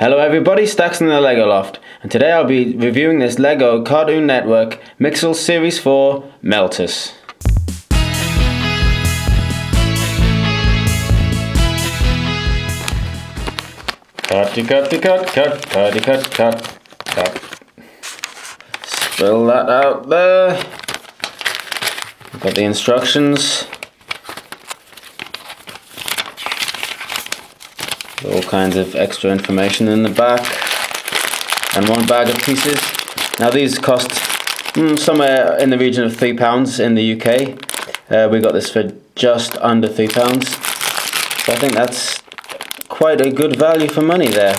Hello everybody, Stax in the Lego Loft, and today I'll be reviewing this Lego Cartoon Network Mixels Series 4 Meltus. Cut. Spill that out there. Got the instructions. All kinds of extra information in the back, and one bag of pieces. Now these cost somewhere in the region of £3 in the UK. We got this for just under £3, so I think that's quite a good value for money there.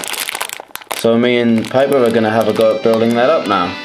So me and Piper are going to have a go at building that up now.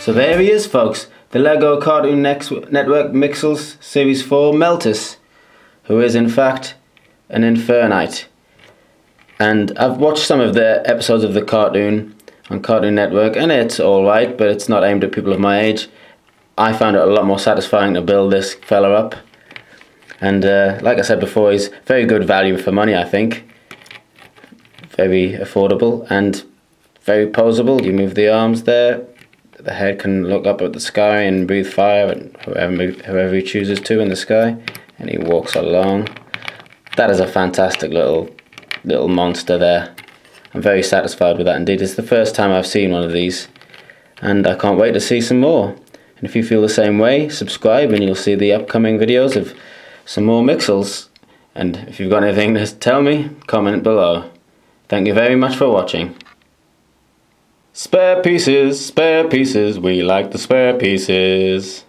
So there he is, folks, the Lego Cartoon Network Mixels Series 4 Meltus, who is in fact an Infernite. And I've watched some of the episodes of the cartoon on Cartoon Network, and it's alright, but it's not aimed at people of my age. I found it a lot more satisfying to build this fella up. And like I said before, he's very good value for money, I think. Very affordable and very poseable. You move the arms there. The head can look up at the sky and breathe fire, and whoever he chooses to in the sky, and he walks along. That is a fantastic little monster there. I'm very satisfied with that indeed. It's the first time I've seen one of these, and I can't wait to see some more. And if you feel the same way, subscribe and you'll see the upcoming videos of some more Mixels. And if you've got anything to tell me, comment below. Thank you very much for watching. Spare pieces, we like the spare pieces.